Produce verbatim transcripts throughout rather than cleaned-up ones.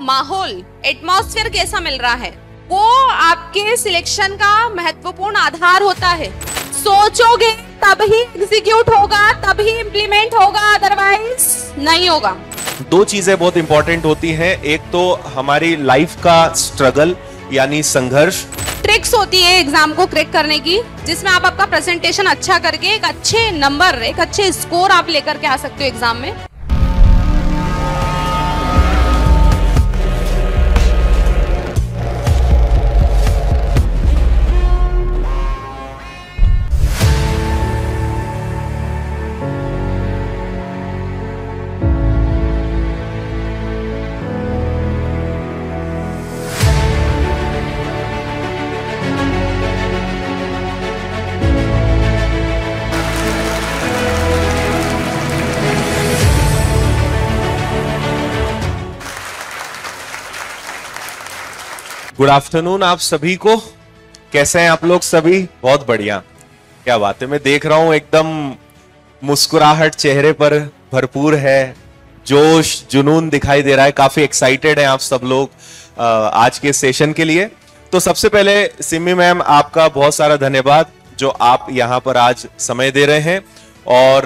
माहौल, एटमॉस्फेयर कैसा मिल रहा है, वो आपके सिलेक्शन का महत्वपूर्ण आधार होता है। सोचोगे तब ही एग्जीक्यूट होगा, तब ही इम्प्लीमेंट होगा, अदरवाइज नहीं होगा। दो चीजें बहुत इंपॉर्टेंट होती हैं, एक तो हमारी लाइफ का स्ट्रगल यानी संघर्ष। ट्रिक्स होती है एग्जाम को क्रैक करने की, जिसमें आप आपका प्रेजेंटेशन अच्छा करके एक अच्छे नंबर, एक अच्छे स्कोर आप लेकर के आ सकते हो एग्जाम में। गुड आफ्टरनून आप सभी को, कैसे हैं आप लोग सभी? बहुत बढ़िया, क्या बात है। मैं देख रहा हूँ एकदम मुस्कुराहट चेहरे पर भरपूर है, जोश जुनून दिखाई दे रहा है, काफी एक्साइटेड हैं आप सब लोग आज के सेशन के लिए। तो सबसे पहले सिम्मी मैम आपका बहुत सारा धन्यवाद जो आप यहाँ पर आज समय दे रहे हैं, और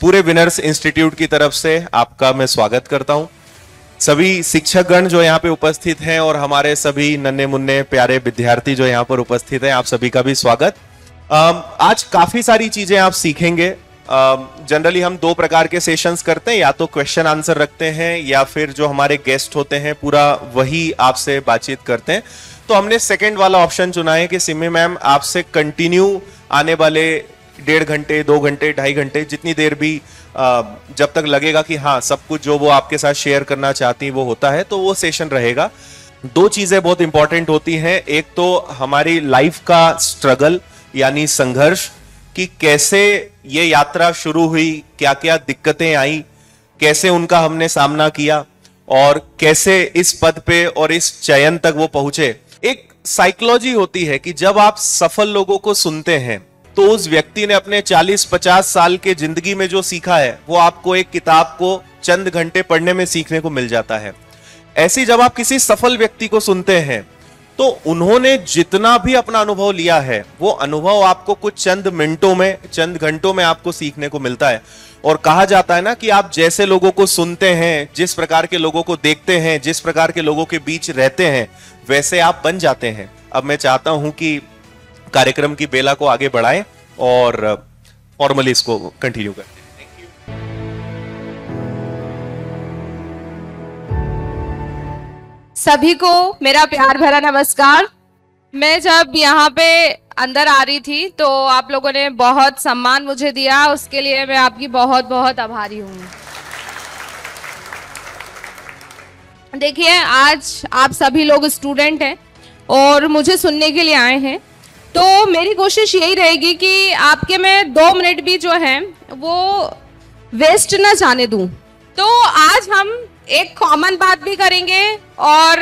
पूरे विनर्स इंस्टीट्यूट की तरफ से आपका मैं स्वागत करता हूँ। सभी शिक्षकगण जो यहाँ पे उपस्थित हैं और हमारे सभी नन्हे मुन्ने प्यारे विद्यार्थी जो यहाँ पर उपस्थित हैं, आप सभी का भी स्वागत। आज काफी सारी चीजें आप सीखेंगे। जनरली हम दो प्रकार के सेशंस करते हैं, या तो क्वेश्चन आंसर रखते हैं या फिर जो हमारे गेस्ट होते हैं पूरा वही आपसे बातचीत करते हैं। तो हमने सेकेंड वाला ऑप्शन चुना है कि सिम्मी मैम आपसे कंटिन्यू आने वाले डेढ़ घंटे, दो घंटे, ढाई घंटे, जितनी देर भी जब तक लगेगा कि हाँ सब कुछ जो वो आपके साथ शेयर करना चाहती है वो होता है, तो वो सेशन रहेगा। दो चीजें बहुत इंपॉर्टेंट होती हैं, एक तो हमारी लाइफ का स्ट्रगल यानी संघर्ष, कि कैसे ये यात्रा शुरू हुई, क्या क्या दिक्कतें आई, कैसे उनका हमने सामना किया और कैसे इस पद पे और इस चयन तक वो पहुंचे। एक साइकोलॉजी होती है कि जब आप सफल लोगों को सुनते हैं तो उस व्यक्ति ने अपने चालीस पचास साल के जिंदगी में जो सीखा है वो आपको एक किताब को चंद घंटे पढ़ने में सीखने को मिल जाता है। ऐसी जब आप किसी सफल व्यक्ति को सुनते हैं तो उन्होंने जितना भी अपना अनुभव लिया है वो अनुभव आपको कुछ चंद मिनटों में, चंद घंटों में आपको सीखने को मिलता है। और कहा जाता है ना कि आप जैसे लोगों को सुनते हैं, जिस प्रकार के लोगों को देखते हैं, जिस प्रकार के लोगों के बीच रहते हैं, वैसे आप बन जाते हैं। अब मैं चाहता हूं कि कार्यक्रम की बेला को आगे बढ़ाएं और फॉर्मली इसको कंटिन्यू करें। सभी को मेरा प्यार भरा नमस्कार। मैं जब यहाँ पे अंदर आ रही थी तो आप लोगों ने बहुत सम्मान मुझे दिया, उसके लिए मैं आपकी बहुत बहुत आभारी हूँ। देखिए, आज आप सभी लोग स्टूडेंट हैं और मुझे सुनने के लिए आए हैं, तो मेरी कोशिश यही रहेगी कि आपके मैं दो मिनट भी जो है वो वेस्ट ना जाने दूं। तो आज हम एक कॉमन बात भी करेंगे, और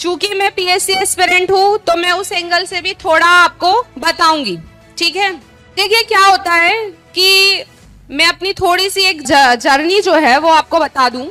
चूंकि मैं पीएससी एस्पिरेंट हूं तो मैं उस एंगल से भी थोड़ा आपको बताऊंगी, ठीक है। देखिए क्या होता है कि मैं अपनी थोड़ी सी एक जर्नी जो है वो आपको बता दूं।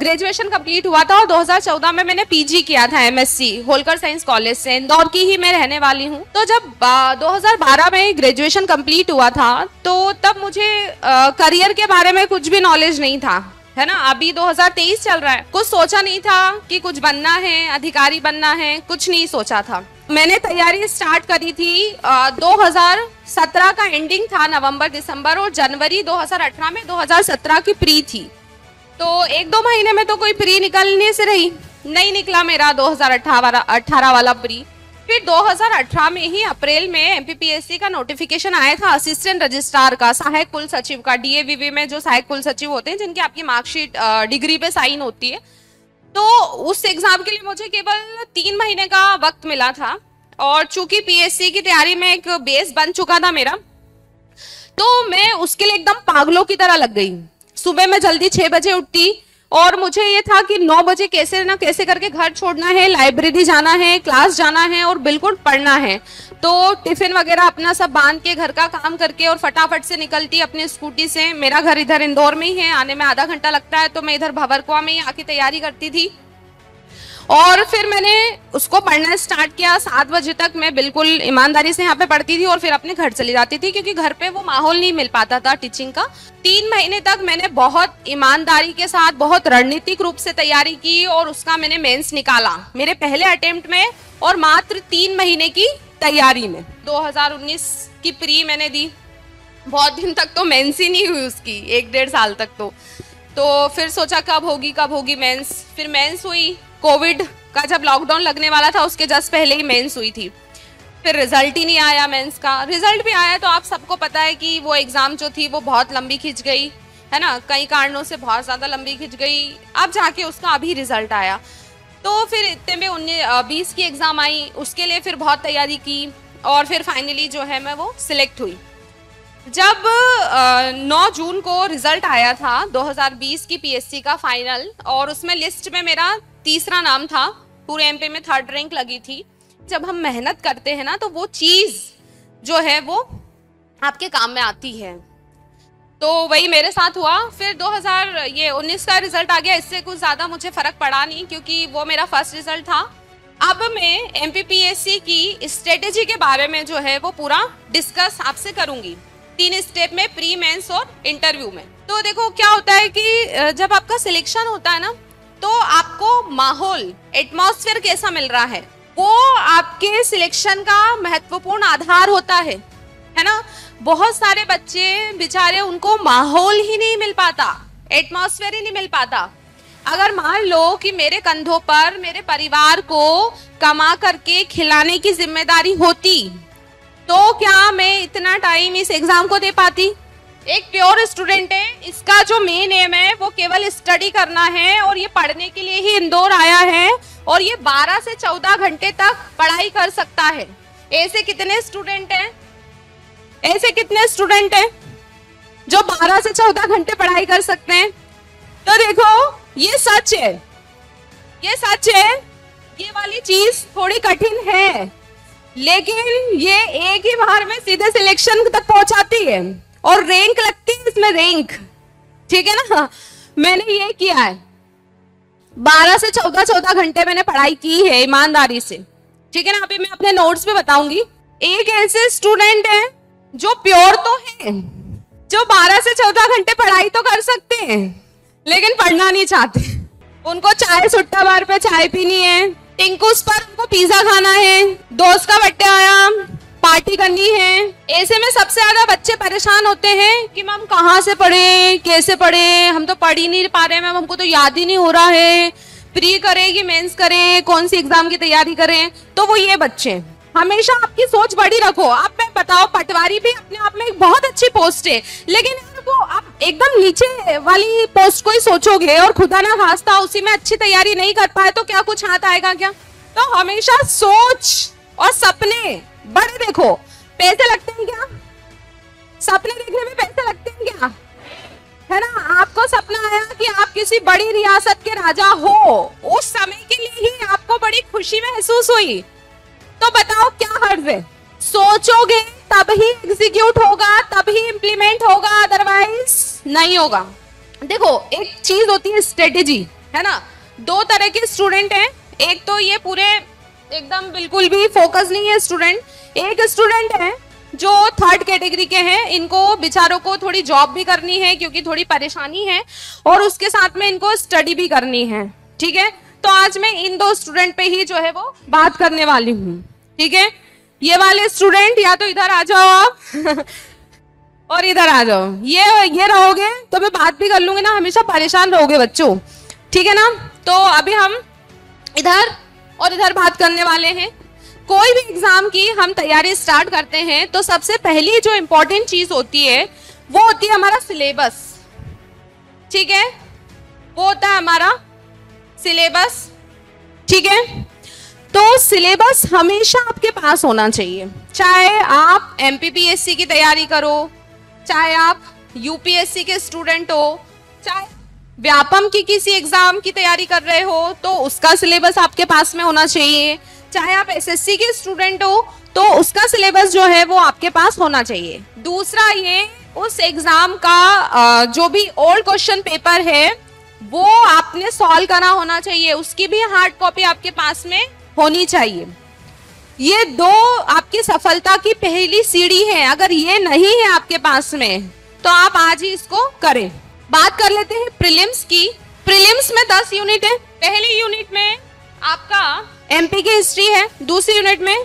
ग्रेजुएशन कंप्लीट हुआ था और दो हज़ार चौदह में मैंने पीजी किया था एमएससी होलकर साइंस कॉलेज से, इंदौर की ही मैं रहने वाली हूं। तो जब आ, दो हज़ार बारह में ग्रेजुएशन कंप्लीट हुआ था तो तब मुझे आ, करियर के बारे में कुछ भी नॉलेज नहीं था, है ना। अभी दो हज़ार तेईस चल रहा है, कुछ सोचा नहीं था कि कुछ बनना है, अधिकारी बनना है, कुछ नहीं सोचा था। मैंने तैयारी स्टार्ट करी थी, आ, दो हज़ार सत्रह का एंडिंग था, नवंबर दिसंबर, और जनवरी दो हज़ार अठारह में दो हज़ार सत्रह की प्री थी। तो एक दो महीने में तो कोई प्री निकलने से रही नहीं, निकला मेरा दो हज़ार अठारह वाला प्री। फिर दो हज़ार अठारह में ही अप्रैल में एमपीपीएससी का नोटिफिकेशन आया था असिस्टेंट रजिस्ट्रार का, सहायक कुल सचिव का, डीएवीवी में जो सहायक कुल सचिव होते हैं जिनकी आपकी मार्कशीट डिग्री पे साइन होती है। तो उस एग्जाम के लिए मुझे केवल तीन महीने का वक्त मिला था, और चूंकि पीएससी की तैयारी में एक बेस बन चुका था मेरा, तो मैं उसके लिए एकदम पागलों की तरह लग गई। सुबह मैं जल्दी छह बजे उठती और मुझे ये था कि नौ बजे कैसे ना कैसे करके घर छोड़ना है, लाइब्रेरी जाना है, क्लास जाना है और बिल्कुल पढ़ना है। तो टिफिन वगैरह अपना सब बांध के, घर का काम करके, और फटाफट से निकलती अपनी स्कूटी से। मेरा घर इधर इंदौर में ही है, आने में आधा घंटा लगता है, तो मैं इधर भवरकुआ में ही आके तैयारी करती थी। और फिर मैंने उसको पढ़ना स्टार्ट किया। सात बजे तक मैं बिल्कुल ईमानदारी से यहाँ पे पढ़ती थी और फिर अपने घर चली जाती थी, क्योंकि घर पे वो माहौल नहीं मिल पाता था टीचिंग का। तीन महीने तक मैंने बहुत ईमानदारी के साथ बहुत रणनीतिक रूप से तैयारी की और उसका मैंने मेंस निकाला मेरे पहले अटेम्प्ट में और मात्र तीन महीने की तैयारी में। दो हज़ार उन्नीस की प्री मैंने दी, बहुत दिन तक तो मेंस ही नहीं हुई उसकी, एक डेढ़ साल तक तो तो फिर सोचा कब होगी कब होगी मेंस। फिर मेंस हुई, कोविड का जब लॉकडाउन लगने वाला था उसके जस्ट पहले ही मेंस हुई थी। फिर रिजल्ट ही नहीं आया मेंस का, रिजल्ट भी आया तो आप सबको पता है कि वो एग्ज़ाम जो थी वो बहुत लंबी खिंच गई है ना, कई कारणों से बहुत ज़्यादा लंबी खिंच गई। अब जाके उसका अभी रिजल्ट आया, तो फिर इतने में उन्नीस बीस की एग्ज़ाम आई, उसके लिए फिर बहुत तैयारी की और फिर फाइनली जो है मैं वो सिलेक्ट हुई। जब नौ जून को रिज़ल्ट आया था दो हज़ार बीस की पीएससी का फाइनल, और उसमें लिस्ट में मेरा तीसरा नाम था, पूरे एमपी में थर्ड रैंक लगी थी। जब हम मेहनत करते हैं ना तो वो चीज़ जो है वो आपके काम में आती है, तो वही मेरे साथ हुआ। फिर दो हज़ार ये उन्नीस का रिज़ल्ट आ गया, इससे कुछ ज़्यादा मुझे फ़र्क पड़ा नहीं क्योंकि वो मेरा फर्स्ट रिज़ल्ट था। अब मैं एमपीपीएससी की स्ट्रेटेजी के बारे में जो है वो पूरा डिस्कस आपसे करूँगी, तीन स्टेप में, प्री मेंस और इंटरव्यू में। तो देखो क्या होता है कि जब आपका सिलेक्शन होता है ना तो आपको माहौल, एटमॉस्फेयर कैसा मिल रहा है वो आपके सिलेक्शन का महत्वपूर्ण आधार होता है, है ना। बहुत सारे बच्चे बेचारे उनको माहौल ही नहीं मिल पाता, एटमॉस्फेयर ही नहीं मिल पाता। अगर मान लो कि मेरे कंधों पर मेरे परिवार को कमा करके खिलाने की जिम्मेदारी होती तो क्या मैं इतना टाइम इस एग्जाम को दे पाती। एक प्योर स्टूडेंट है, इसका जो मेन एम है वो केवल स्टडी करना है और ये पढ़ने के लिए ही इंदौर आया है और ये बारह से चौदह घंटे तक पढ़ाई कर सकता है। ऐसे कितने स्टूडेंट हैं, ऐसे कितने स्टूडेंट हैं जो बारह से चौदह घंटे पढ़ाई कर सकते हैं। तो देखो ये सच है, ये सच है, ये वाली चीज थोड़ी कठिन है लेकिन ये एक ही बार में सीधे सिलेक्शन तक पहुंचाती है और रैंक लगती है इसमें, रैंक, ठीक है ना। मैंने ये किया है, बारह से चौदह चौदह घंटे मैंने पढ़ाई की है ईमानदारी से, ठीक है ना। अभी मैं अपने नोट्स में बताऊंगी। एक ऐसे स्टूडेंट है जो प्योर तो है, जो बारह से चौदह घंटे पढ़ाई तो कर सकते हैं लेकिन पढ़ना नहीं चाहते। उनको चाय सुट्टा बार पे चाय पीनी है, टिंकूस पर उनको पिज्जा खाना है, दोस्त का बर्थडे आया पार्टी करनी है। ऐसे में सबसे ज्यादा बच्चे परेशान होते हैं कि मैम कहाँ से पढ़े, कैसे पढ़े, हम तो पढ़ ही नहीं पा रहे हैं मैम, हमको तो याद ही नहीं हो रहा है, प्री करें कि मेंस करें, कौन सी एग्जाम की तैयारी करें। तो वो ये बच्चे, हमेशा आपकी सोच बड़ी रखो। आप मैं बताओ, पटवारी भी अपने आप में एक बहुत अच्छी पोस्ट है लेकिन तो आप एकदम नीचे वाली पोस्ट को ही सोचोगे और खुदा ना खास्ता उसी में अच्छी तैयारी नहीं कर पाए तो क्या कुछ हाथ आएगा क्या। तो हमेशा सोच और सपने बड़े देखो। पैसे लगते हैं क्या, सपने देखने में पैसे लगते हैं क्या, है ना। आपको सपना आया कि आप किसी बड़ी रियासत के राजा हो, उस समय के लिए ही आपको बड़ी खुशी महसूस हुई, तो बताओ क्या हर्ज है। सोचोगे तब ही एग्जीक्यूट होगा, तब ही इम्प्लीमेंट होगा, अदरवाइज नहीं होगा। देखो एक चीज होती है स्ट्रेटेजी, है ना। दो तरह के स्टूडेंट हैं, एक तो ये पूरे एकदम बिल्कुल भी फोकस नहीं है स्टूडेंट, एक स्टूडेंट है जो थर्ड कैटेगरी के हैं, इनको बेचारों को थोड़ी जॉब भी करनी है क्योंकि थोड़ी परेशानी है और उसके साथ में इनको स्टडी भी करनी है, ठीक है। तो आज मैं इन दो स्टूडेंट पे ही जो है वो बात करने वाली हूँ, ठीक है। ये वाले स्टूडेंट या तो इधर आ जाओ आप और इधर आ जाओ, ये ये रहोगे तो मैं बात भी कर लूंगी ना, हमेशा परेशान रहोगे बच्चों, ठीक है ना। तो अभी हम इधर और इधर बात करने वाले हैं। कोई भी एग्जाम की हम तैयारी स्टार्ट करते हैं तो सबसे पहली जो इम्पोर्टेंट चीज होती है वो होती है हमारा सिलेबस, ठीक है। वो होता है हमारा सिलेबस, ठीक है। तो सिलेबस हमेशा आपके पास होना चाहिए, चाहे आप एमपीपीएससी की तैयारी करो, चाहे आप यूपीएससी के स्टूडेंट हो, चाहे व्यापम की किसी एग्जाम की तैयारी कर रहे हो तो उसका सिलेबस आपके पास में होना चाहिए, चाहे आप एसएससी के स्टूडेंट हो तो उसका सिलेबस जो है वो आपके पास होना चाहिए। दूसरा ये उस एग्जाम का जो भी ओल्ड क्वेश्चन पेपर है वो आपने सॉल्व करा होना चाहिए, उसकी भी हार्ड कॉपी आपके पास में होनी चाहिए। ये दो आपकी सफलता की पहली सीढ़ी है। अगर ये नहीं है आपके पास में तो आप आज ही इसको करें। बात कर लेते हैं प्रीलिम्स की। प्रीलिम्स में दस यूनिट है। पहली यूनिट में आपका एमपी की हिस्ट्री है, दूसरी यूनिट में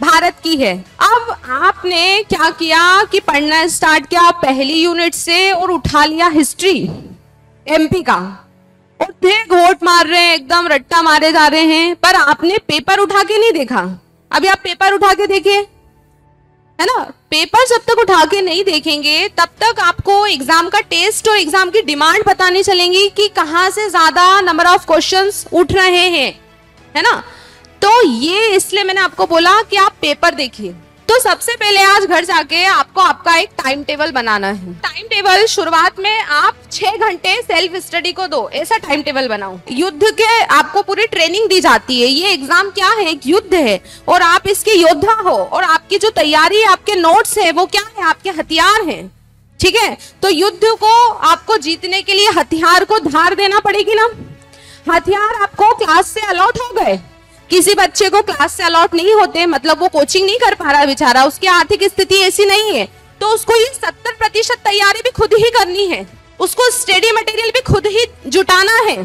भारत की है। अब आपने क्या किया कि पढ़ना स्टार्ट किया पहली यूनिट से और उठा लिया हिस्ट्री एमपी का, और घोट मार रहे हैं, एकदम रट्टा मारे जा रहे हैं, पर आपने पेपर उठा के नहीं देखा। अभी आप पेपर उठा के देखिए, है ना। पेपर जब तक उठा के नहीं देखेंगे तब तक आपको एग्जाम का टेस्ट और एग्जाम की डिमांड पता नहीं चलेंगी कि कहाँ से ज्यादा नंबर ऑफ क्वेश्चंस उठ रहे हैं, है ना। तो ये इसलिए मैंने आपको बोला कि आप पेपर देखिए। तो सबसे पहले आज घर जाके आपको आपका एक टाइम टेबल बनाना है। टाइम टेबल शुरुआत में आप छह घंटे सेल्फ स्टडी को दो, ऐसा टाइम टेबल बनाओ। युद्ध के आपको पूरी ट्रेनिंग दी जाती है। ये एग्जाम क्या है, एक युद्ध है और आप इसके योद्धा हो, और आपकी जो तैयारी है, आपके नोट्स है, वो क्या है, आपके हथियार है, ठीक है। तो युद्ध को आपको जीतने के लिए हथियार को धार देना पड़ेगी ना। हथियार आपको क्लास से अलॉट हो गए। किसी बच्चे को क्लास से अलॉट नहीं होते, मतलब वो कोचिंग नहीं कर पा रहा बेचारा, उसकी आर्थिक स्थिति ऐसी नहीं है, तो उसको ये सत्तर प्रतिशत तैयारी भी खुद ही करनी है, उसको स्टडी मटेरियल भी खुद ही जुटाना है।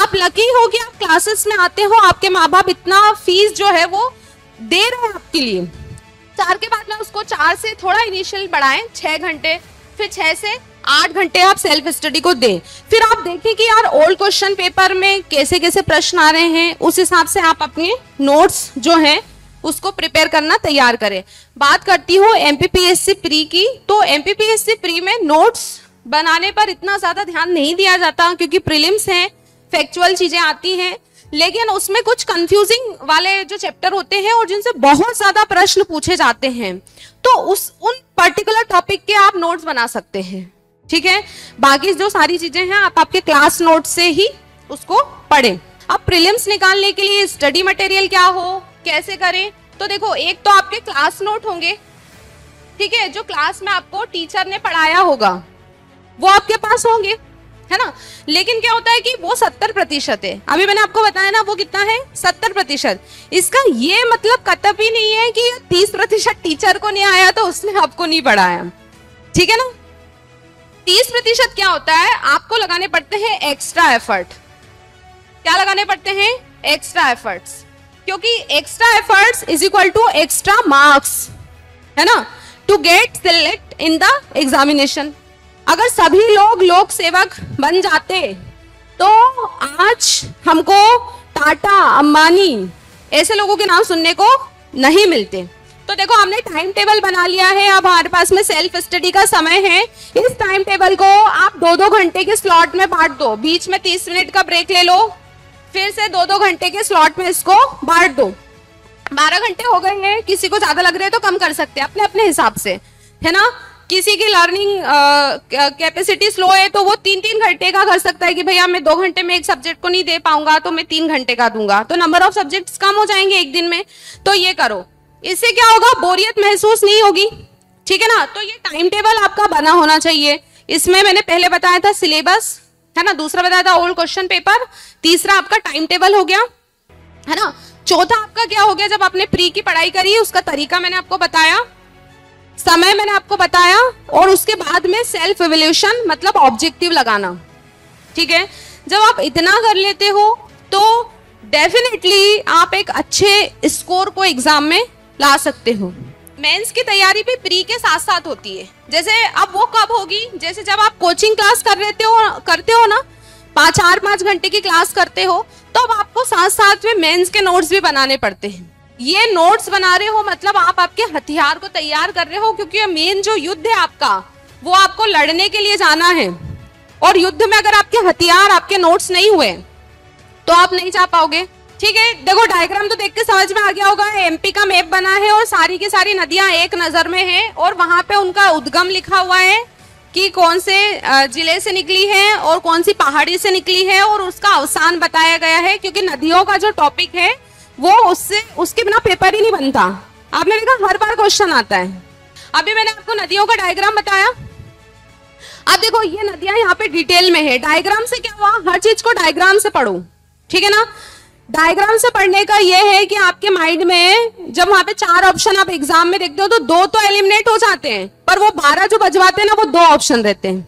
आप लकी हो कि आप क्लासेस में आते हो, आपके माँ बाप इतना फीस जो है वो दे रहे हैं आपके लिए। चार के बाद में उसको चार से थोड़ा इनिशियल बढ़ाएं, छः घंटे, फिर छः से आठ घंटे आप सेल्फ स्टडी को दें। फिर आप देखें कि यार ओल्ड क्वेश्चन पेपर में कैसे कैसे प्रश्न आ रहे हैं, उस हिसाब से आप अपने नोट्स जो हैं उसको प्रिपेयर करना तैयार करें। बात करती हूँ एमपीपीएससी प्री की। तो एमपीपीएससी प्री में नोट्स बनाने पर इतना ज़्यादा ध्यान नहीं दिया जाता, क्योंकि प्रीलिम्स हैं, फैक्चुअल चीज़ें आती हैं, लेकिन उसमें कुछ कंफ्यूजिंग वाले जो चैप्टर होते हैं और जिनसे बहुत ज़्यादा प्रश्न पूछे जाते हैं, तो उस उन पर्टिकुलर टॉपिक के आप नोट्स बना सकते हैं, ठीक है। बाकी जो सारी चीजें हैं आप आपके क्लास नोट से ही उसको पढ़ें। अब प्रीलिम्स निकालने के लिए स्टडी मटेरियल क्या हो, कैसे करें, तो देखो एक तो आपके क्लास नोट होंगे, ठीक है, जो क्लास में आपको टीचर ने पढ़ाया होगा वो आपके पास होंगे, है ना। लेकिन क्या होता है कि वो सत्तर प्रतिशत है, अभी मैंने आपको बताया ना, वो कितना है, सत्तर प्रतिशत। इसका ये मतलब कतई नहीं है कि तीस प्रतिशत टीचर को नहीं आया तो उसने आपको नहीं पढ़ाया, ठीक है ना। तीस प्रतिशत क्या होता है, आपको लगाने पड़ते हैं एक्स्ट्रा एफर्ट। क्या लगाने पड़ते हैं, एक्स्ट्रा एफर्ट्स, क्योंकि extra efforts is equal to extra marks, है ना, to get select in the examination. अगर सभी लोग लोक सेवक बन जाते तो आज हमको टाटा, अंबानी ऐसे लोगों के नाम सुनने को नहीं मिलते। तो देखो हमने टाइम टेबल बना लिया है, अब हमारे पास में सेल्फ स्टडी का समय है। इस टाइम टेबल को आप दो दो घंटे के स्लॉट में बांट दो, बीच में तीस मिनट का ब्रेक ले लो, फिर से दो दो घंटे के स्लॉट में इसको बांट दो। बारह घंटे हो गए हैं, किसी को ज्यादा लग रहे हैं तो कम कर सकते हैं, अपने अपने हिसाब से, है ना। किसी की लर्निंग कैपेसिटी स्लो है तो वो तीन तीन घंटे का कर सकता है कि भैया मैं दो घंटे में एक सब्जेक्ट को नहीं दे पाऊंगा तो मैं तीन घंटे का दूंगा, तो नंबर ऑफ सब्जेक्ट्स कम हो जाएंगे एक दिन में। तो ये करो, इससे क्या होगा, बोरियत महसूस नहीं होगी, ठीक है ना। तो ये टाइम टेबल आपका बना होना चाहिए। इसमें मैंने पहले बताया था सिलेबस, है ना, दूसरा बताया था ओल्ड क्वेश्चन पेपर, तीसरा आपका टाइम टेबल हो गया, है ना। चौथा आपका क्या हो गया, जब आपने प्री की पढ़ाई करी उसका तरीका मैंने आपको बताया, समय मैंने आपको बताया, और उसके बाद में सेल्फ इवैल्यूएशन मतलब ऑब्जेक्टिव लगाना, ठीक है। जब आप इतना कर लेते हो तो डेफिनेटली आप एक अच्छे स्कोर को एग्जाम में ला सकते हो। मेंस की तैयारी भी प्री के साथ साथ होती है। जैसे अब वो कब होगी, जैसे जब आप कोचिंग क्लास कर लेते हो करते हो ना, पाँच चार पाँच घंटे की क्लास करते हो, तो अब आपको साथ साथ में मेंस के नोट्स भी बनाने पड़ते हैं। ये नोट्स बना रहे हो मतलब आप आपके हथियार को तैयार कर रहे हो, क्योंकि मेन जो युद्ध है आपका वो आपको लड़ने के लिए जाना है, और युद्ध में अगर आपके हथियार, आपके नोट्स नहीं हुए तो आप नहीं जा पाओगे, ठीक है। देखो डायग्राम तो देख के समझ में आ गया होगा, एमपी का मैप बना है और सारी की सारी नदियां एक नज़र में हैं, और वहां पे उनका उद्गम लिखा हुआ है कि कौन से जिले से निकली है और कौन सी पहाड़ी से निकली है, और उसका अवसान बताया गया है, क्योंकि नदियों का जो टॉपिक है वो उससे उसके बिना पेपर ही नहीं बनता। आपने देखा हर बार क्वेश्चन आता है। अभी मैंने आपको नदियों का डायग्राम बताया, अब देखो ये नदियां यहाँ पे डिटेल में है। डायग्राम से क्या हुआ, हर चीज को डायग्राम से पढ़ो, ठीक है ना। डायग्राम से पढ़ने का ये है कि आपके माइंड में जब वहां पे चार ऑप्शन आप एग्जाम में देखते हो तो दो तो एलिमिनेट हो जाते हैं, पर वो बारह जो बजवाते हैं ना वो दो ऑप्शन रहते हैं,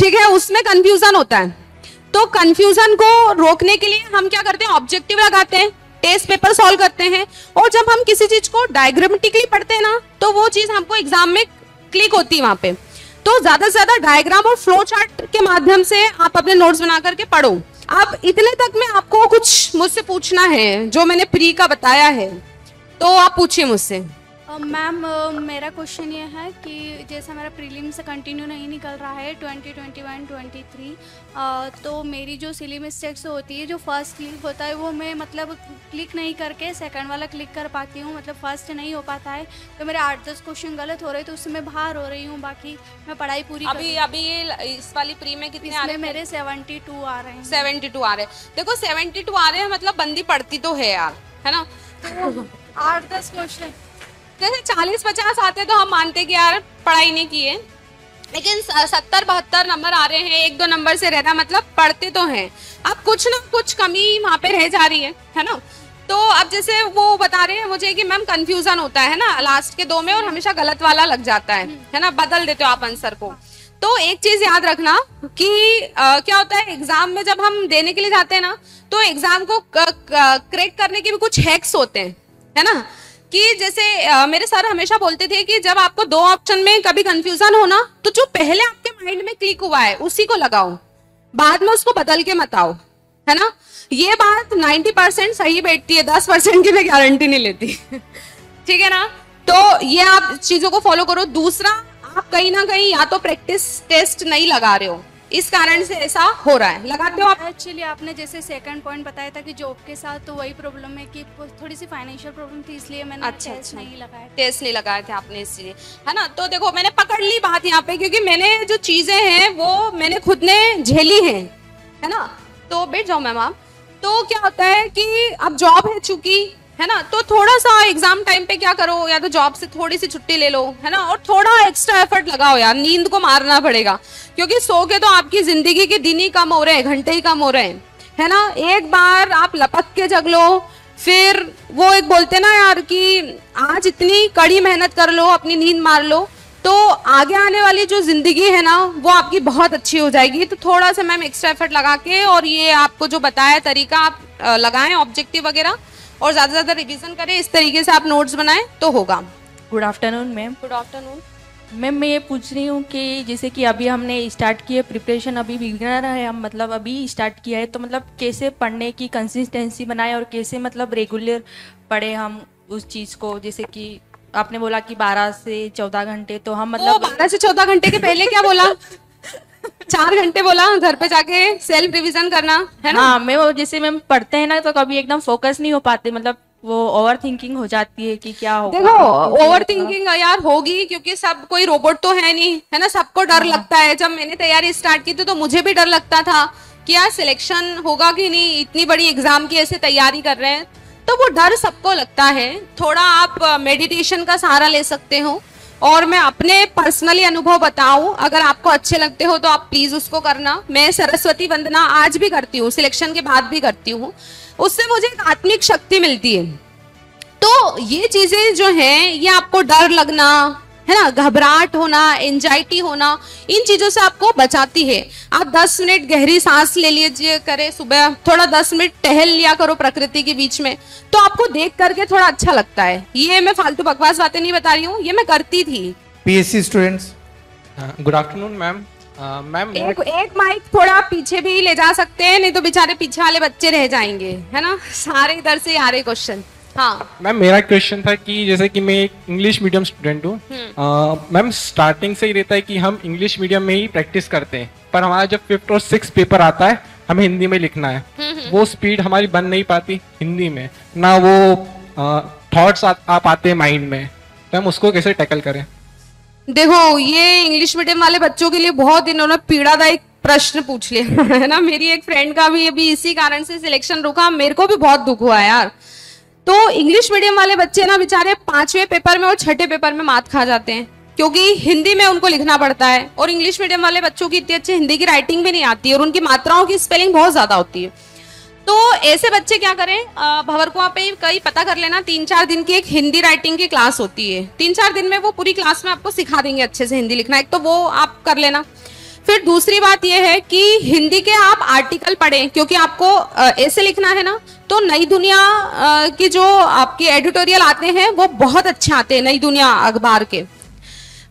ठीक है, उसमें कंफ्यूजन होता है। तो कंफ्यूजन को रोकने के लिए हम क्या करते हैं, ऑब्जेक्टिव लगाते हैं, टेस्ट पेपर सॉल्व करते हैं। और जब हम किसी चीज को डायग्रामेटिकली पढ़ते हैं ना तो वो चीज हमको एग्जाम में क्लिक होती है वहां पे। तो ज्यादा से ज्यादा डायग्राम और फ्लो चार्ट के माध्यम से आप अपने नोट्स बना करके पढ़ो। अब इतने तक में आपको कुछ मुझसे पूछना है जो मैंने प्री का बताया है, तो आप पूछिए मुझसे। मैम uh, uh, मेरा क्वेश्चन ये है कि जैसे मेरा प्रीलिम से कंटिन्यू नहीं निकल रहा है twenty twenty one twenty three, uh, तो मेरी जो सिली मिस्टेक्स होती है, जो फर्स्ट क्लिक होता है वो मैं मतलब क्लिक नहीं करके सेकंड वाला क्लिक कर पाती हूँ, मतलब फर्स्ट नहीं हो पाता है। तो मेरे आठ दस क्वेश्चन गलत हो रहे तो उससे मैं बाहर हो रही हूँ, बाकी मैं पढ़ाई पूरी अभी अभी इस वाली प्री में कितने आ रहे हैं? मेरे सेवेंटी टू आ रहे हैं, सेवेंटी टू आ रहे हैं। देखो सेवेंटी टू आ रहे हैं मतलब बंदी पढ़ती तो है यार, है ना। तो आठ दस क्वेश्चन जैसे चालीस पचास आते तो हम मानते कि यार पढ़ाई नहीं की है, लेकिन सत्तर बहत्तर नंबर आ रहे हैं, एक दो नंबर से रहता मतलब पढ़ते तो हैं, अब कुछ ना कुछ कमी वहाँ पे रह जा रही है, है ना। तो अब जैसे वो बता रहे हैं मुझे कि मैम कंफ्यूजन होता है ना लास्ट के दो में और हमेशा गलत वाला लग जाता है, है ना, बदल देते हो आप आंसर को। तो एक चीज याद रखना कि आ, क्या होता है एग्जाम में जब हम देने के लिए जाते हैं ना तो एग्जाम को क्रैक करने के भी कुछ हैक्स होते हैं, है ना। कि जैसे आ, मेरे सर हमेशा बोलते थे कि जब आपको दो ऑप्शन में कभी कंफ्यूजन हो ना तो जो पहले आपके माइंड में क्लिक हुआ है उसी को लगाओ, बाद में उसको बदल के मत आओ, है ना। ये बात नब्बे परसेंट सही बैठती है, दस परसेंट की मैं गारंटी नहीं लेती, ठीक है ना। तो ये आप चीजों को फॉलो करो। दूसरा, आप कहीं ना कहीं या तो प्रैक्टिस टेस्ट नहीं लगा रहे हो, इस कारण से ऐसा हो रहा है। लगाते हो आप? एक्चुअली आपने जैसे सेकंड पॉइंट बताया था कि जॉब के साथ तो वही प्रॉब्लम है कि थोड़ी सी फाइनेंशियल प्रॉब्लम थी, इसलिए मैंने अच्छा, टेस्ट अच्छा, नहीं लगाया टेस्ट नहीं लगाए थे आपने, इसलिए, है ना। तो देखो मैंने पकड़ ली बात यहाँ पे, क्योंकि मैंने जो चीजें हैं वो मैंने खुद ने झेली है, है ना। तो बैठ जाओ मैम आप। तो क्या होता है कि अब जॉब है चूंकि, है ना, तो थोड़ा सा एग्जाम टाइम पे क्या करो, या तो जॉब से थोड़ी सी छुट्टी ले लो, है ना, और थोड़ा एक्स्ट्रा एफर्ट लगाओ यार, नींद को मारना पड़ेगा, क्योंकि सो के तो आपकी जिंदगी के दिन ही कम हो रहे हैं, घंटे ही कम हो रहे हैं, है ना। एक बार आप लपक के जग लो, फिर वो एक बोलते ना यार कि आज इतनी कड़ी मेहनत कर लो, अपनी नींद मार लो, तो आगे आने वाली जो जिंदगी है ना वो आपकी बहुत अच्छी हो जाएगी। तो थोड़ा सा मैम एक्स्ट्रा एफर्ट लगा के, और ये आपको जो बताया तरीका आप लगाएं, ऑब्जेक्टिव वगैरह, और ज्यादा से ज्यादा रिवीजन करें, इस तरीके से आप नोट्स बनाएं तो होगा। Good afternoon ma'am. Good afternoon ma'am, मैं ये पूछ रही हूँ कि जैसे कि अभी हमने स्टार्ट किया प्रिपरेशन, अभी बिगिनर है हम, मतलब अभी स्टार्ट किया है, तो मतलब कैसे पढ़ने की कंसिस्टेंसी बनाए और कैसे मतलब रेगुलर पढ़े हम उस चीज़ को, जैसे कि आपने बोला कि बारह से चौदह घंटे, तो हम मतलब बारह से चौदह घंटे के पहले क्या बोला, चार घंटे बोला, घर पे जाके सेल्फ रिवीजन करना, है ना। हाँ, मैं वो जैसे मैम पढ़ते हैं ना तो कभी एकदम फोकस नहीं हो पाते, मतलब वो ओवर थिंकिंग हो जाती है कि क्या होगा। देखो ओवर थिंकिंग यार होगी, क्योंकि सब कोई रोबोट तो है नहीं, है ना, सबको डर लगता है। जब मैंने तैयारी स्टार्ट की थी तो मुझे भी डर लगता था कि यार सिलेक्शन होगा कि नहीं, इतनी बड़ी एग्जाम की ऐसे तैयारी कर रहे हैं, तो वो डर सबको लगता है। थोड़ा आप मेडिटेशन का सहारा ले सकते हो, और मैं अपने पर्सनली अनुभव बताऊं, अगर आपको अच्छे लगते हो तो आप प्लीज उसको करना। मैं सरस्वती वंदना आज भी करती हूँ, सिलेक्शन के बाद भी करती हूँ, उससे मुझे एक आत्मिक शक्ति मिलती है। तो ये चीजें जो हैं, ये आपको डर लगना, है ना, घबराहट होना, एंजाइटी होना, इन चीजों से आपको बचाती है। आप दस मिनट गहरी सांस ले लीजिए करें, सुबह थोड़ा दस मिनट टहल लिया करो प्रकृति के बीच में, तो आपको देख करके थोड़ा अच्छा लगता है। ये मैं फालतू बकवास बातें नहीं बता रही हूँ, ये मैं करती थी। PSC students, good afternoon ma'am. Ma'am एक, एक माइक थोड़ा पीछे भी ले जा सकते हैं, नहीं तो बेचारे पीछे वाले बच्चे रह जाएंगे, है ना, सारे इधर से आ रहे क्वेश्चन। हाँ मैम, मेरा क्वेश्चन था कि जैसे कि मैं एक इंग्लिश मीडियम स्टूडेंट हूँ मैम, स्टार्टिंग से ही रहता है कि हम इंग्लिश मीडियम में ही प्रैक्टिस करते हैं, पर हमारा जब फिफ्थ और सिक्स पेपर आता है हमें हिंदी में लिखना है, वो स्पीड हमारी बन नहीं पाती हिंदी में ना, वो थॉट्स आप आते हैं माइंड में, तो हम उसको कैसे टैकल करें। देखो ये इंग्लिश मीडियम वाले बच्चों के लिए बहुत इन्होंने पीड़ादायक प्रश्न पूछ लिया है ना। मेरी एक फ्रेंड का भी अभी इसी कारण से सिलेक्शन रुका, मेरे को भी बहुत दुख हुआ यार। तो इंग्लिश मीडियम वाले बच्चे ना बेचारे पांचवे पेपर में और छठे पेपर में मात खा जाते हैं, क्योंकि हिंदी में उनको लिखना पड़ता है और इंग्लिश मीडियम वाले बच्चों की इतनी अच्छी हिंदी की राइटिंग भी नहीं आती है और उनकी मात्राओं की स्पेलिंग बहुत ज़्यादा होती है। तो ऐसे बच्चे क्या करें, भंवरकुआ पे कहीं पता कर लेना, तीन चार दिन की एक हिंदी राइटिंग की क्लास होती है, तीन चार दिन में वो पूरी क्लास में आपको सिखा देंगे अच्छे से हिंदी लिखना। एक तो वो आप कर लेना। फिर दूसरी बात यह है कि हिंदी के आप आर्टिकल पढ़ें, क्योंकि आपको ऐसे लिखना है ना, तो नई दुनिया की जो आपके एडिटोरियल आते हैं वो बहुत अच्छे आते हैं, नई दुनिया अखबार के।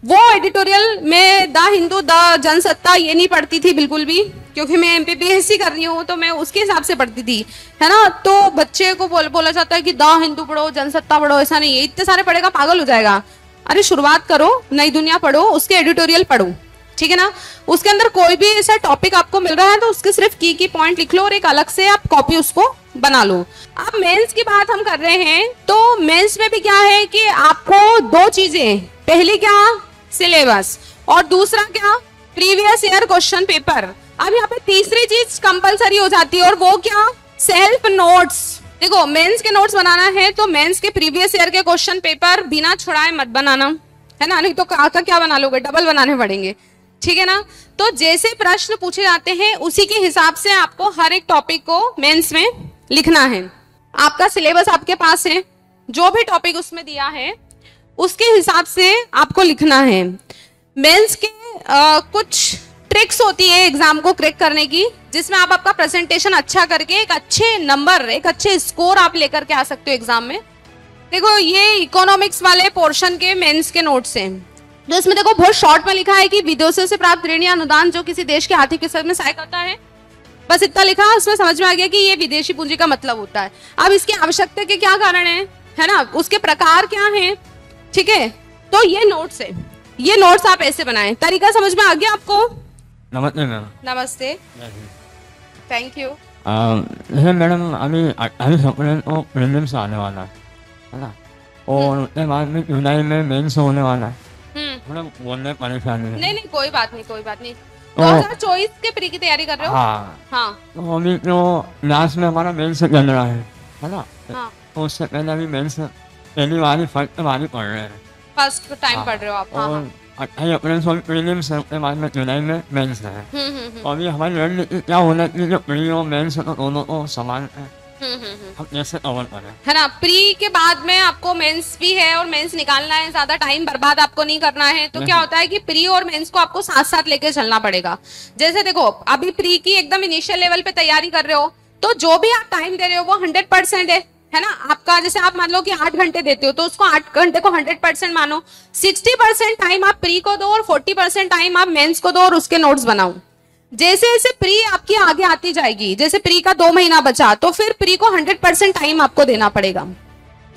वो एडिटोरियल में द हिंदू, द जनसत्ता ये नहीं पढ़ती थी बिल्कुल भी, क्योंकि मैं एमपीपीएससी कर रही हूँ तो मैं उसके हिसाब से पढ़ती थी, है ना। तो बच्चे को बोल, बोला जाता है कि द हिंदू पढ़ो, जनसत्ता पढ़ो, ऐसा नहीं है, इतने सारे पढ़ेगा पागल हो जाएगा। अरे शुरुआत करो, नई दुनिया पढ़ो, उसके एडिटोरियल पढ़ो, ठीक है ना। उसके अंदर कोई भी ऐसा टॉपिक आपको मिल रहा है तो उसके सिर्फ की की पॉइंट लिख लो और एक अलग से आप कॉपी उसको बना लो। अब मेंस की बात हम कर रहे हैं, तो मेंस में भी क्या है कि आपको दो चीजें, पहली क्या सिलेबस और दूसरा क्या प्रीवियस ईयर क्वेश्चन पेपर। अब यहाँ पे तीसरी चीज कंपलसरी हो जाती है और वो क्या, सेल्फ नोट्स। देखो मेंस के नोट्स बनाना है तो मेंस के प्रीवियस ईयर के क्वेश्चन पेपर बिना छुड़ाए मत बनाना, है ना, नहीं तो का क्या बना लोगे, डबल बनाने पड़ेंगे, ठीक है ना। तो जैसे प्रश्न पूछे जाते हैं उसी के हिसाब से आपको हर एक टॉपिक को मेंस में लिखना है। आपका सिलेबस आपके पास है, जो भी टॉपिक उसमें दिया है उसके हिसाब से आपको लिखना है। मेंस के आ, कुछ ट्रिक्स होती है एग्जाम को क्रैक करने की, जिसमें आप आपका प्रेजेंटेशन अच्छा करके एक अच्छे नंबर, एक अच्छे स्कोर आप लेकर के आ सकते हो एग्जाम में। देखो ये इकोनॉमिक्स वाले पोर्शन के मेंस के नोट्स हैं, तो इसमें देखो बहुत शॉर्ट में लिखा है कि विदेशों से प्राप्त ऋण या अनुदान जो किसी देश के आर्थिक विकास में सहायक होता है, बस इतना लिखा। उसमें समझ में आ गया कि ये विदेशी पूंजी का मतलब होता है। अब इसकी आवश्यकता के क्या कारण है, है ना, उसके प्रकार क्या हैं, ठीक है। तो ये नोट्स है, ये नोट्स आप ऐसे बनाएं। तरीका समझ में आ गया आपको? नमस्ते, थैंक यू। मैडम अभी आने वाला है और जुलाई में मेंस होने वाला है, बोलने परेशान है। नहीं नहीं कोई बात नहीं, कोई बात नहीं। दो हज़ार चौबीस के प्री की तैयारी कर रहे हो? हाँ हाँ। तो अभी तो लास्ट में हमारा मेंस चल रहा है, है ना। हाँ। तो उससे पहले भी मेंस पहली वाली फर्स्ट वाली पढ़ रहे हैं, फर्स्ट टाइम पढ़ रहे हो आप? हाँ। अट्ठाईस अप्रैल से प्रीलिम्स है, उसके बाद में जुलाई में मेंस है। अभी हमारी रणनीति क्या होना चाहिए, प्री और मेंस दोनों को समान है ना। प्री के बाद में आपको मेंस भी है और मेंस निकालना है, ज्यादा टाइम बर्बाद आपको नहीं करना है। तो क्या होता है कि प्री और मेंस को आपको साथ साथ लेके चलना पड़ेगा। जैसे देखो अभी प्री की एकदम इनिशियल लेवल पे तैयारी कर रहे हो, तो जो भी आप टाइम दे रहे हो वो हंड्रेड परसेंट है, है ना। आपका जैसे आप मान लो कि आठ घंटे देते हो, तो उसको आठ घंटे को हंड्रेड परसेंट मानो, सिक्सटी परसेंट टाइम आप प्री को दो और फोर्टी परसेंट टाइम आप मेंस को दो और उसके नोट्स बनाओ। जैसे जैसे प्री आपकी आगे आती जाएगी, जैसे प्री का दो महीना बचा, तो फिर प्री को हंड्रेड परसेंट टाइम आपको देना पड़ेगा,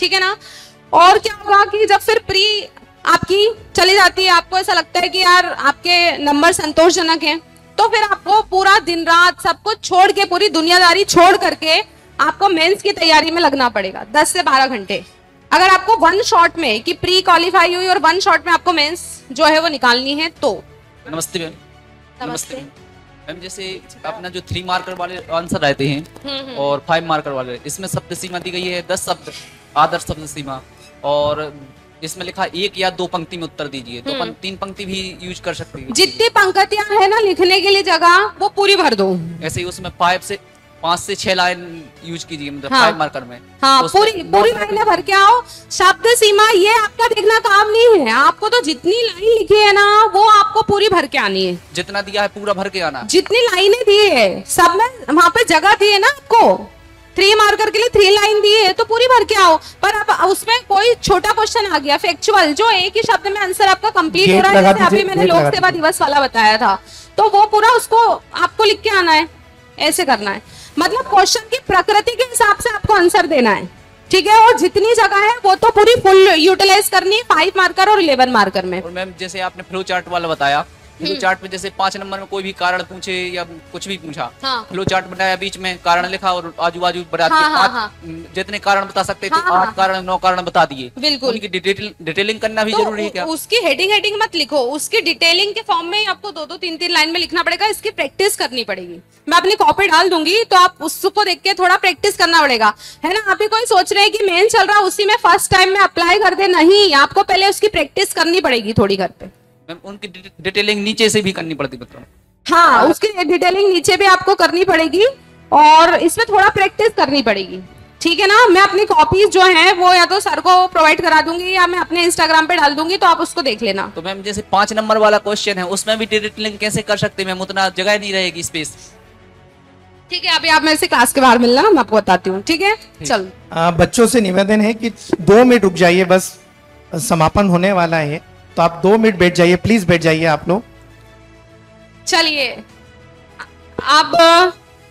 ठीक है ना। और क्या होगा कि जब फिर प्री आपकी चली जाती है, आपको ऐसा लगता है कि यार आपके नंबर संतोषजनक हैं, तो फिर आपको पूरा दिन रात सब कुछ छोड़ के, पूरी दुनियादारी छोड़ करके आपको मेंस की तैयारी में लगना पड़ेगा दस से बारह घंटे। अगर आपको वन शॉट में कि प्री क्वालिफाई हुई और वन शॉट में आपको मेंस जो है वो निकालनी है तो। नमस्ते नमस्ते मैम, जैसे अपना जो थ्री मार्कर वाले आंसर आते हैं और फाइव मार्कर वाले, इसमें शब्द सीमा दी गई है दस शब्द, आदर्श शब्द सीमा, और इसमें लिखा एक या दो पंक्ति में उत्तर दीजिए, तो तीन पंक्ति भी यूज कर सकती है। जितनी पंक्तियां है ना लिखने के लिए जगह, वो पूरी भर दो। ऐसे ही उसमें फाइव से पाँच से छह लाइन यूज कीजिए, मतलब फाइव मार्कर में। हाँ, पूरी पूरी लाइन भर के आओ। शब्द सीमा ये आपका देखना काम नहीं है, आपको तो जितनी लाइन लिखी है ना वो आपको पूरी भर के आनी है, जितना दिया है पूरा भर के आना, जितनी लाइनें दी है सब में वहाँ पे जगह दी है ना आपको। थ्री मार्कर के लिए थ्री लाइन दी है तो पूरी भर के आओ। पर अब उसमें कोई छोटा क्वेश्चन आ गया फैक्चुअल, जो एक ही शब्द में आंसर आपका कंप्लीट हो रहा है, अभी मैंने लोक सेवा दिवस वाला बताया था, तो वो पूरा उसको आपको लिख के आना है, ऐसे करना है। मतलब क्वेश्चन की प्रकृति के हिसाब से आपको आंसर देना है, ठीक है। और जितनी जगह है वो तो पूरी फुल यूटिलाइज करनी है, फाइव मार्कर और इलेवन मार्कर में। और मैम जैसे आपने फ्लो चार्ट वाला बताया, फ्लो चार्ट में जैसे पांच नंबर में कोई भी कारण पूछे या कुछ भी पूछा, हाँ। फ्लो चार्ट बनाया, बीच में कारण लिखा और आजू बाजू बता दिए, हाँ, हाँ, जितने कारण बता सकते थे, हाँ, आठ कारण नौ कारण बता दिए। बिल्कुल उनकी डिटेल, डिटेलिंग करना भी तो जरूरी है क्या? उसकी हेडिंग हेडिंग मत लिखो, उसकी डिटेलिंग के फॉर्म में आपको दो दो तीन तीन लाइन में लिखना पड़ेगा। इसकी प्रैक्टिस करनी पड़ेगी। मैं अपनी कॉपी डाल दूंगी तो आप उसको देख के थोड़ा प्रैक्टिस करना पड़ेगा, है ना। आप ही कोई सोच रहे हैं कि मेन चल रहा है उसी में फर्स्ट टाइम में अप्लाई कर दे, नहीं, आपको पहले उसकी प्रैक्टिस करनी पड़ेगी थोड़ी घर पे। उनकी डिटेलिंग नीचे से भी करनी पड़ती है, हाँ, उसकी डिटेलिंग नीचे भी आपको करनी पड़ेगी और इसमें थोड़ा प्रैक्टिस करनी पड़ेगी, ठीक है ना। मैं अपनी कॉपीज जो हैं वो या तो सर को प्रोवाइड करा दूंगी या मैं अपने इंस्टाग्राम पे डाल दूंगी, तो आप उसको देख लेना। तो मैम जैसे पांच नंबर वाला क्वेश्चन है उसमें भी डिटेलिंग कैसे कर सकते हैं मैम? उतना जगह नहीं रहेगी, स्पेस। ठीक है, अभी आप मेरे से क्लास के बाहर मिलना, मैं आपको बताती हूँ, ठीक है। चल बच्चों से निवेदन है कि दो मिनट रुक जाइए, बस समापन होने वाला है, तो आप दो मिनट बैठ जाइए, प्लीज बैठ जाइए आप लोग। चलिए, अब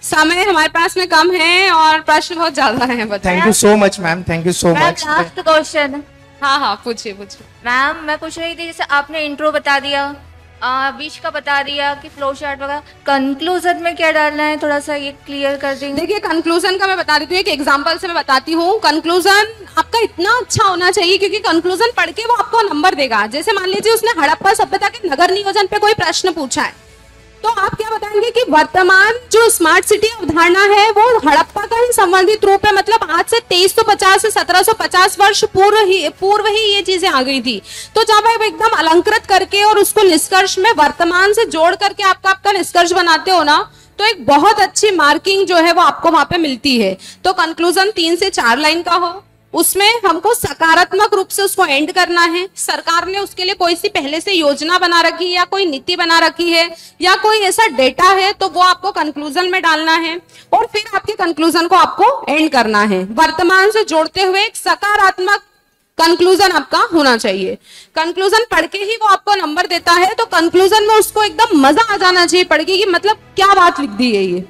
समय हमारे पास में कम है और प्रश्न बहुत ज्यादा है। Thank you so much ma'am, thank you so much. Last question, हाँ हाँ पूछिए पूछिए। मैम मैं पूछ रही थी, जैसे आपने इंट्रो बता दिया, आ, बीच का बता दिया कि फ्लो चार्ट वगैरह, कंक्लूजन में क्या डालना है थोड़ा सा ये क्लियर कर देंगे? देखिए कंक्लूजन का मैं बता देती हूँ, एक एग्जांपल से मैं बताती हूँ। कंक्लूजन आपका इतना अच्छा होना चाहिए क्योंकि कंक्लूजन पढ़ के वो आपको नंबर देगा। जैसे मान लीजिए उसने हड़प्पा सभ्यता के नगर नियोजन पे कोई प्रश्न पूछा है, तो आप क्या बताएंगे कि वर्तमान जो स्मार्ट सिटी अवधारणा है वो हड़प्पा का ही संबंधित रूप है, मतलब आज से तेईस सौ पचास से सत्रह सौ पचास वर्ष पूर्व ही पूर्व ही ये चीजें आ गई थी। तो जब आप एकदम अलंकृत करके और उसको निष्कर्ष में वर्तमान से जोड़ करके आपका आपका निष्कर्ष बनाते हो ना, तो एक बहुत अच्छी मार्किंग जो है वो आपको वहां पे मिलती है। तो कंक्लूजन तीन से चार लाइन का हो, उसमें हमको सकारात्मक रूप से उसको एंड करना है। सरकार ने उसके लिए कोई सी पहले से योजना बना रखी है या कोई नीति बना रखी है या कोई ऐसा डेटा है, तो वो आपको कंक्लूजन में डालना है। और फिर आपके कंक्लूजन को आपको एंड करना है वर्तमान से जोड़ते हुए। एक सकारात्मक कंक्लूजन आपका होना चाहिए। कंक्लूजन पढ़ के ही वो आपको नंबर देता है, तो कंक्लूजन में उसको एकदम मजा आ जाना चाहिए पढ़ के कि मतलब क्या बात लिख दी है ये,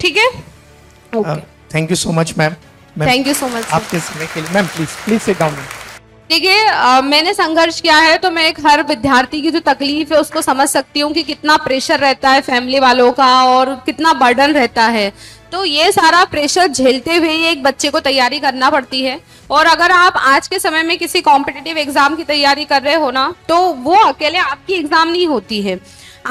ठीक है। Thank you so much ma'am, thank you so much आपके समय के लिए। Ma'am please please sit down. देखिए मैंने संघर्ष किया है, तो मैं एक हर विद्यार्थी की जो तकलीफ है उसको समझ सकती हूँ कि कितना प्रेशर रहता है फैमिली वालों का और कितना बर्डन रहता है। तो ये सारा प्रेशर झेलते हुए एक बच्चे को तैयारी करना पड़ती है। और अगर आप आज के समय में किसी कॉम्पिटिटिव एग्जाम की तैयारी कर रहे हो ना, तो वो अकेले आपकी एग्जाम नहीं होती है।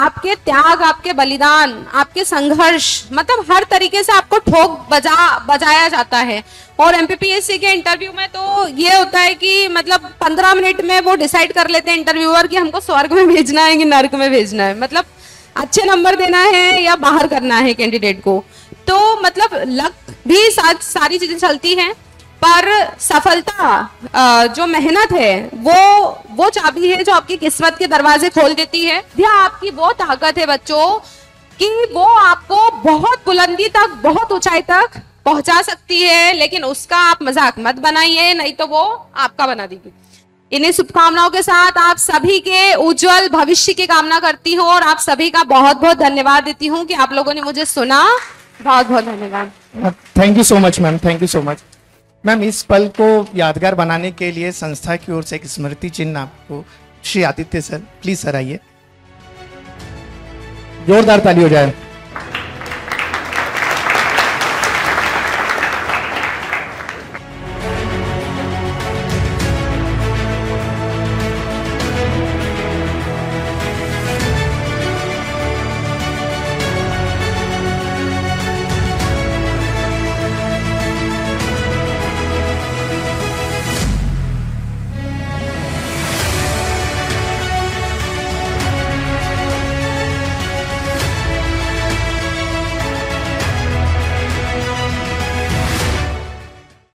आपके त्याग, आपके बलिदान, आपके संघर्ष, मतलब हर तरीके से आपको ठोक बजा बजाया जाता है। और एमपीपीएससी के इंटरव्यू में तो ये होता है कि मतलब पंद्रह मिनट में वो डिसाइड कर लेते हैं इंटरव्यूअर कि हमको स्वर्ग में भेजना है कि नर्क में भेजना है, मतलब अच्छे नंबर देना है या बाहर करना है कैंडिडेट को। तो मतलब लक भी साथ सारी चीजें चलती हैं, पर सफलता जो मेहनत है वो वो चाबी है जो आपकी किस्मत के दरवाजे खोल देती है। यह आपकी वो ताकत है बच्चों कि वो आपको बहुत बुलंदी तक, बहुत ऊंचाई तक पहुंचा सकती है, लेकिन उसका आप मजाक मत बनाइए, नहीं तो वो आपका बना देगी। इन्हीं शुभकामनाओं के साथ आप सभी के उज्जवल भविष्य की कामना करती हूँ और आप सभी का बहुत बहुत धन्यवाद देती हूँ कि आप लोगों ने मुझे सुना। बहुत बहुत धन्यवाद, thank you so much ma'am, thank you so much ma'am. इस पल को यादगार बनाने के लिए संस्था की ओर से एक स्मृति चिन्ह आपको Shri Aditya sir, please sir आइए, जोरदार ताली हो जाए।